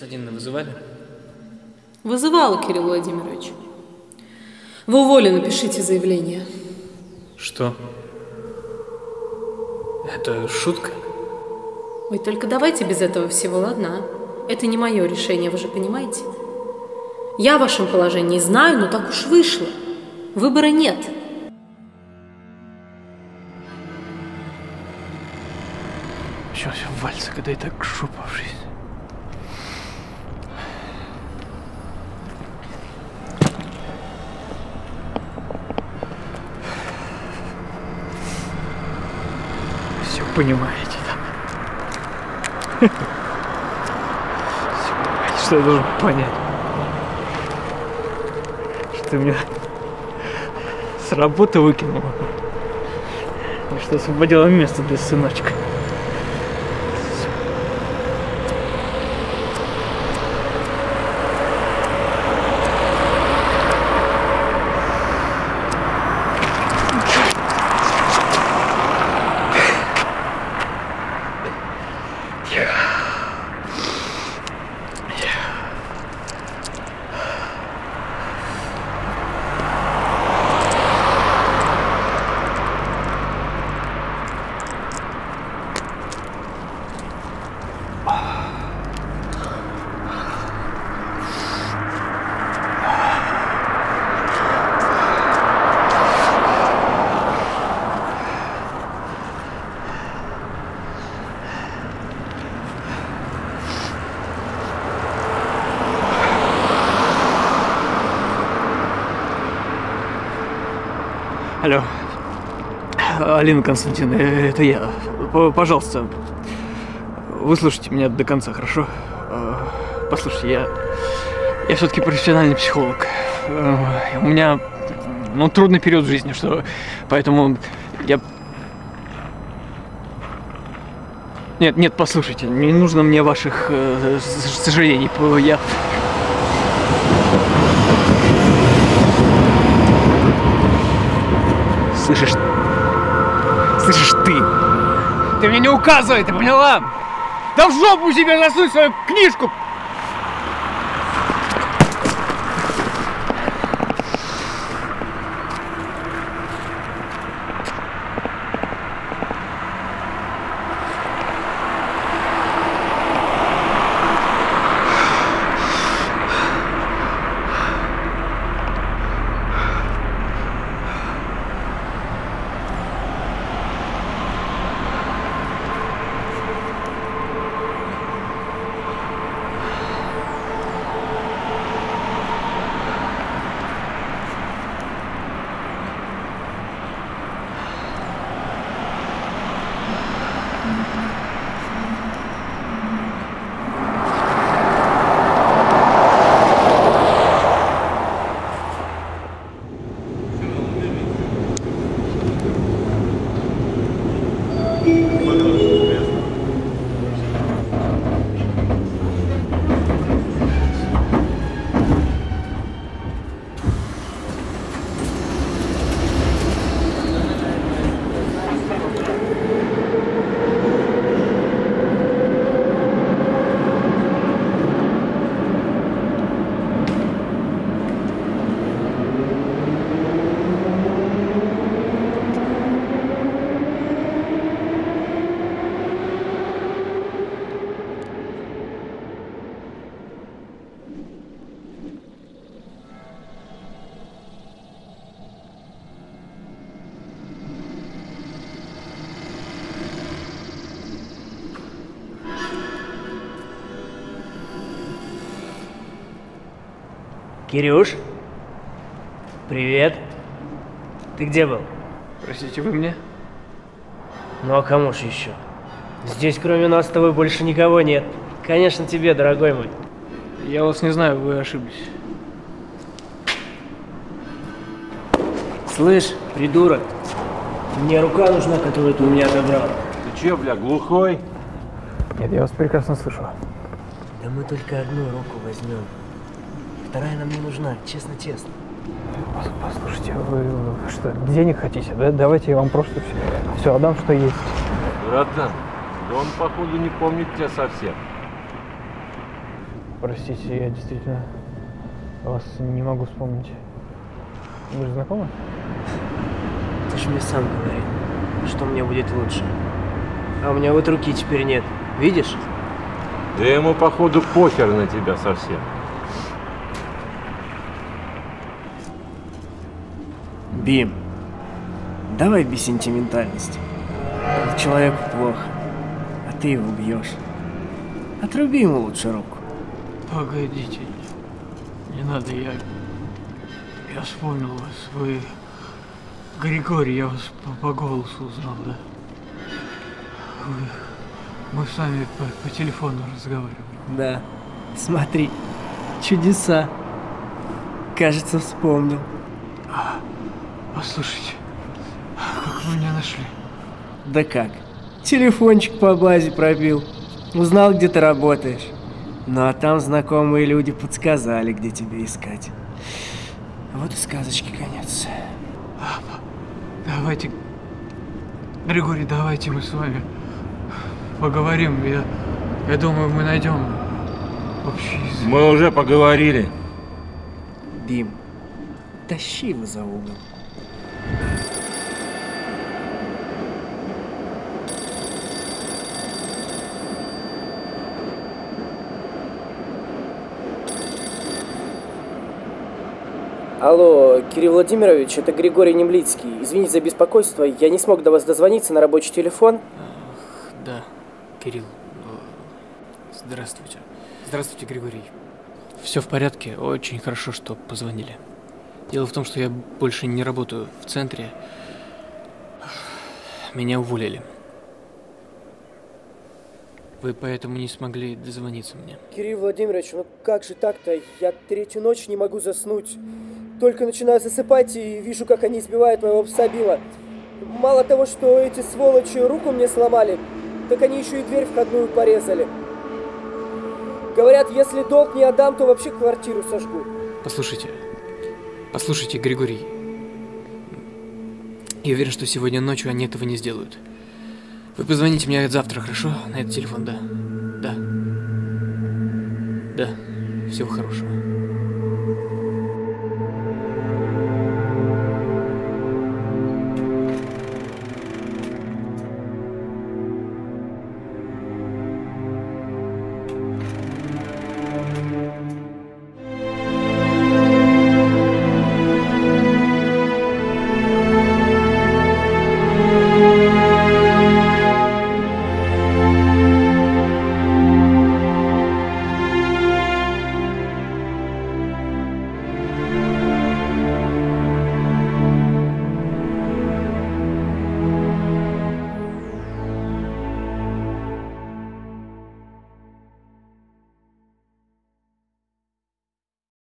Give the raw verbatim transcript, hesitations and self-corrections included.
Константиновна вызывали? Вызывала, Кирилл Владимирович. Вы уволены, пишите заявление. Что? Это шутка? Ой, только давайте без этого всего, ладно? Это не мое решение, вы же понимаете? Я в вашем положении знаю, но так уж вышло. Выбора нет. Почему все вальса, когда и так жопа в жизни? Все понимаете, да? Все понимаете, что я должен понять? Что ты меня с работы выкинула? И что освободила место для сыночка? Алло, Алина Константиновна, это я. Пожалуйста, выслушайте меня до конца, хорошо? Послушайте, я, я все-таки профессиональный психолог. У меня, ну, трудный период в жизни, что, поэтому я... Нет, нет, послушайте, не нужно мне ваших сожалений, я... Слышишь? Слышишь ты? Ты мне не указывай, ты поняла? Да в жопу себе засунь свою книжку! Кирюш, привет. Ты где был? Простите, вы мне? Ну а кому же еще? Здесь кроме нас с тобой больше никого нет. Конечно тебе, дорогой мой. Я вас не знаю, вы ошиблись. Слышь, придурок, мне рука нужна, которую ты у меня отобрал. Ты че, бля, глухой? Нет, я вас прекрасно слышу. Да мы только одну руку возьмем. Вторая нам не нужна, честно-честно. Послушайте, вы что, денег хотите, да? Давайте я вам просто все, все отдам, что есть. Братан, да он, походу, не помнит тебя совсем. Простите, я действительно вас не могу вспомнить. Вы же знакомы? Ты же мне сам говори, что мне будет лучше. А у меня вот руки теперь нет. Видишь? Да ему, походу, похер на тебя совсем. Бим, давай без сентиментальности. Человеку плохо, а ты его бьешь. Отруби ему лучше руку. Погодите, не надо, я... Я вспомнил вас, вы... Григорий, я вас по, по голосу узнал, да? Вы... Мы с вами по, по телефону разговаривали. Да, смотри, чудеса. Кажется, вспомнил. А, послушайте, как вы меня нашли? Да как? Телефончик по базе пробил. Узнал, где ты работаешь. Ну а там знакомые люди подсказали, где тебе искать. Вот и сказочки конец. Давайте, Григорий, давайте мы с вами поговорим. Я, я думаю, мы найдем общий язык. Мы уже поговорили. Бим, тащи его за угол. Алло, Кирилл Владимирович, это Григорий Немлицкий. Извините за беспокойство, я не смог до вас дозвониться на рабочий телефон. Да, Кирилл. Здравствуйте. Здравствуйте, Григорий. Все в порядке, очень хорошо, что позвонили. Дело в том, что я больше не работаю в центре. Меня уволили. Вы поэтому не смогли дозвониться мне. Кирилл Владимирович, ну как же так-то? Я третью ночь не могу заснуть. Только начинаю засыпать и вижу, как они избивают моего пса Билла. Мало того, что эти сволочи руку мне сломали, так они еще и дверь входную порезали. Говорят, если долг не отдам, то вообще квартиру сожгу. Послушайте, послушайте, Григорий. Я уверен, что сегодня ночью они этого не сделают. Вы позвоните мне завтра, хорошо? На этот телефон, да. Да. Да. Всего хорошего.